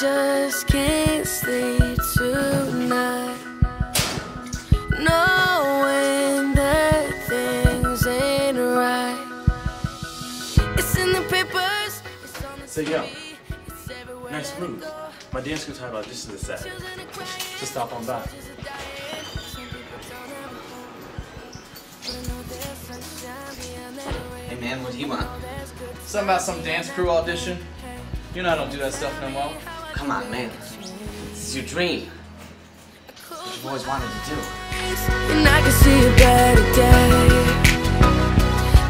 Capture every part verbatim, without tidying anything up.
just can't sleep tonight, knowing that things ain't right. It's in the papers, it's on the T V, so yo, nice moves. My dance school time about this is the set. Just stop on by. Hey man, what do you want? Something about some dance crew audition? You know I don't do that stuff no more. Come on, man. This is your dream. What you've always wanted to do. And I can see a better day.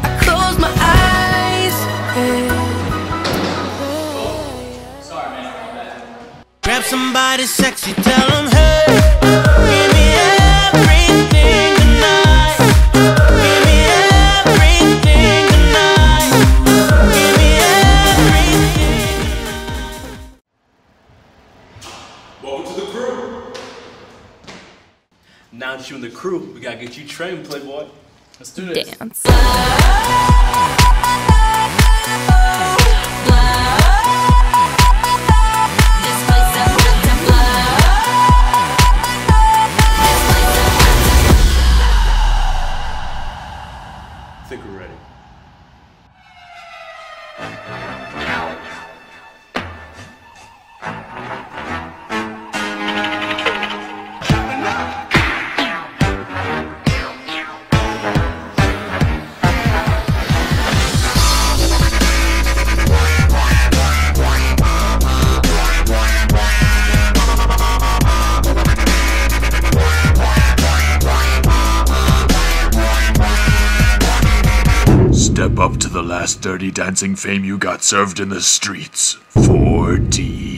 I close my eyes. Oh, sorry, man. Grab somebody sexy, tell them, hey. Now that you're in the crew, we gotta get you trained, Playboy. Let's do this. Dance. I think we're ready. Step up to the last dirty dancing fame you got served in the streets. four D.